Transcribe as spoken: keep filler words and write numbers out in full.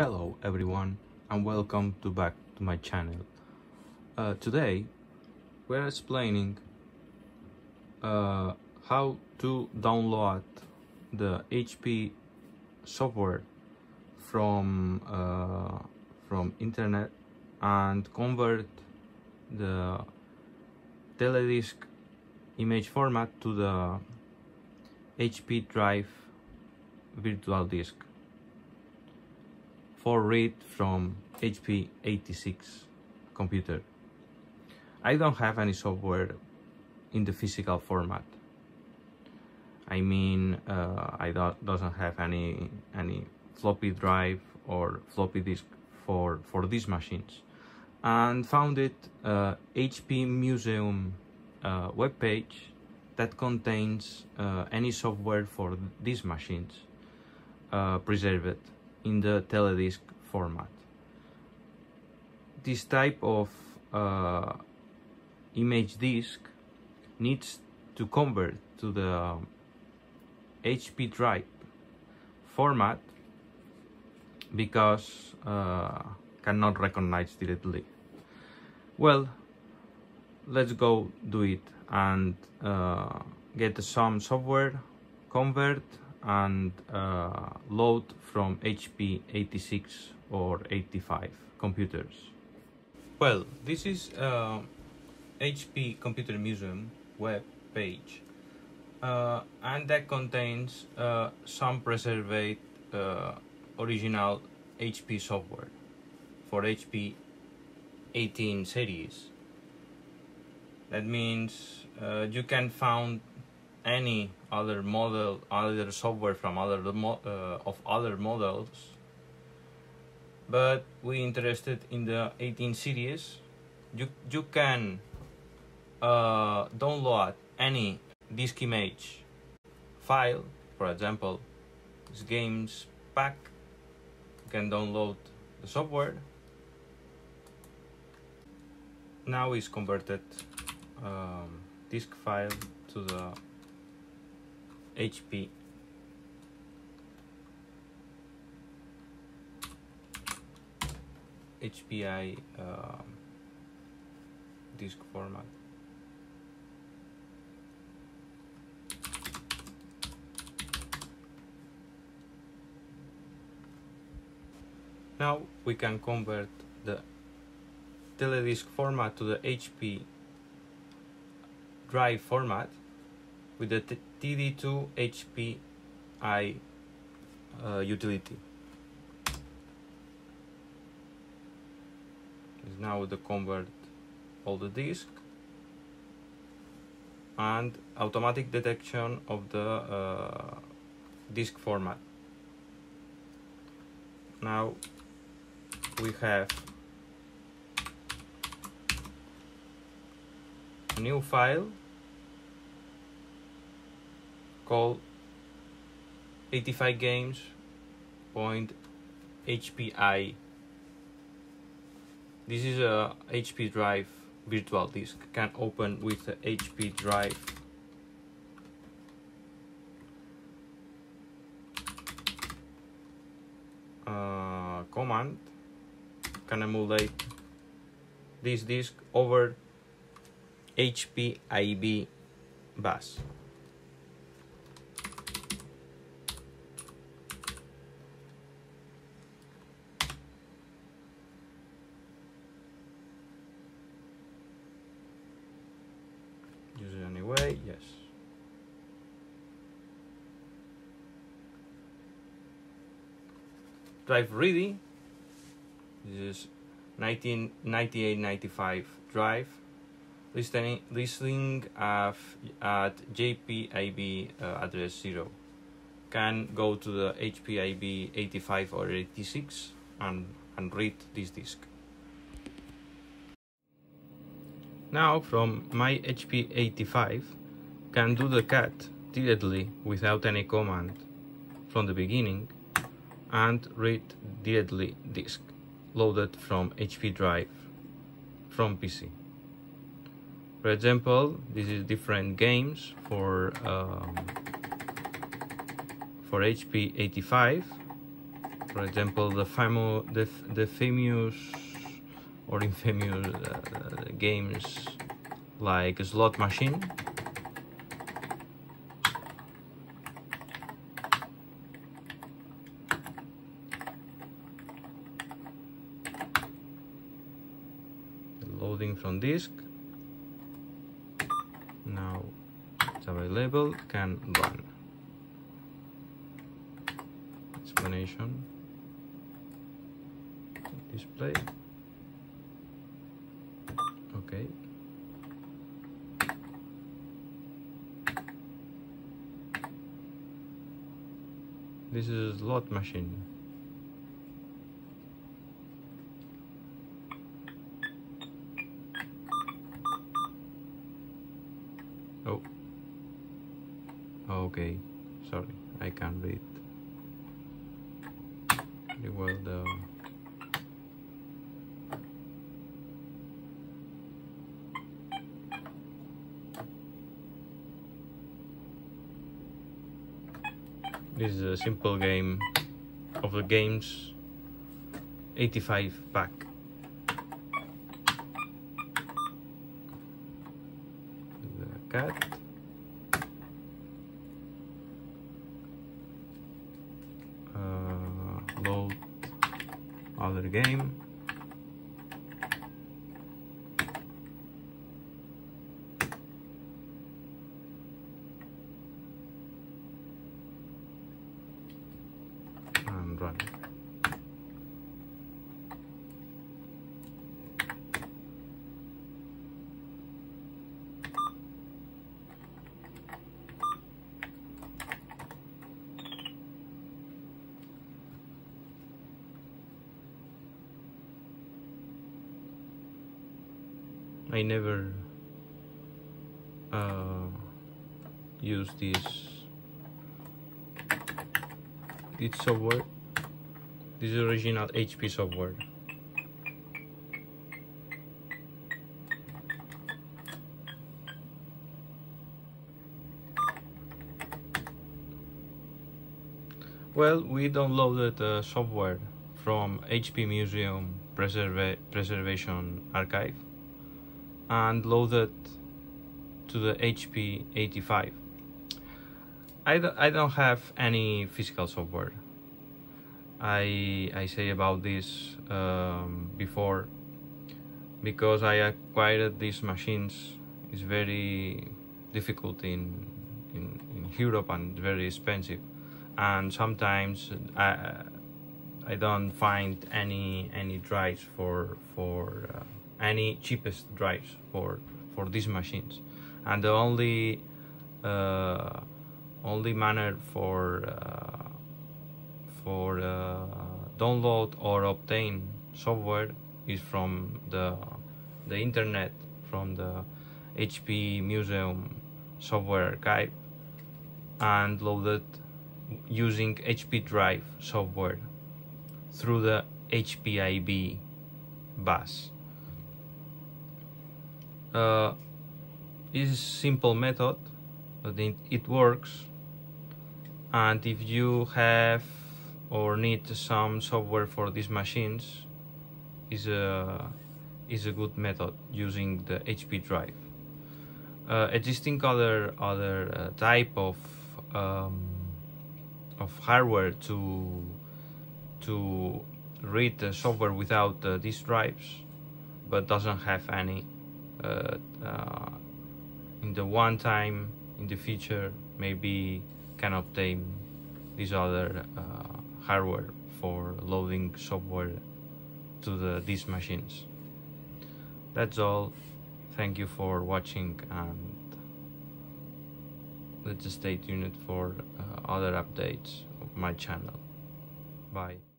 Hello everyone, and welcome to back to my channel. Uh, today we're explaining uh, how to download the H P software from uh, from internet and convert the Teledisk image format to the H P drive virtual disk for read from H P eighty-six computer. I don't have any software in the physical format. I mean, uh, I don't doesn't have any any floppy drive or floppy disk for for these machines, and found it uh, H P Museum uh, webpage that contains uh, any software for these machines uh, preserved in the Teledisk format. This type of uh, image disk needs to convert to the H P drive format because uh, cannot recognize directly. Well, let's go do it and uh, get some software, convert and uh, load from H P eighty-six or eighty-five computers. Well, this is uh, H P Computer Museum web page, uh, and that contains uh, some preserved uh, original H P software for H P eighteen series. That means uh, you can find any other model, other software from other uh, of other models, but we interested in the eighteen series. You you can uh, download any disk image file, for example, this games pack. You can download the software. Now is converted um, disk file to the H P H P I uh, disk format. Now we can convert the Teledisk format to the H P drive format with the T D two H P I uh, utility. Is now the convert all the disk and automatic detection of the uh, disk format. Now we have a new file called eighty-five games point H P I. This is a H P drive virtual disk, can open with the H P drive uh, command, can emulate this disk over H P I B bus. Use it anyway, yes. Drive ready. This is nineteen ninety-eight ninety-five drive. Listening, listening at, at J P I B uh, address zero. Can go to the H P I B eighty-five or eighty-six and, and read this disk. Now from my H P eighty-five can do the cat directly without any command from the beginning and read directly disk loaded from H P drive from P C. For example, this is different games for um, for H P eighty-five for example, the famous, the, the famous or infamous uh, games like Slot Machine. Loading from disk. Now it's available, can run. Explanation. Display. Okay. This is a slot machine. Oh. Okay. Sorry, I can't read pretty well though. This is a simple game of the games eighty-five pack. The cat. Uh, load other game. Run. I never uh, use this it's software. This is original H P software. Well, we downloaded the software from H P Museum Preserva Preservation Archive and loaded to the H P eighty-five. I don't, I don't have any physical software. I, I say about this um, before, because I acquired these machines. It's very difficult in, in, in Europe and very expensive, and sometimes I, I don't find any any drives for for uh, any cheapest drives for for these machines, and the only uh, only manner for uh, for uh, download or obtain software is from the the internet, from the H P Museum software archive, and loaded using H P Drive software through the H P I B bus. Uh, it's a simple method, but it, it works, and if you have or need some software for these machines, is a is a good method using the H P Drive. Uh, existing other other uh, type of um, of hardware to to read the software without uh, these drives, but doesn't have any. Uh, uh, in the one time in the future, maybe can obtain these other. Uh, hardware for loading software to the these machines. That's all. Thank you for watching, and let's stay tuned for uh, other updates of my channel. Bye.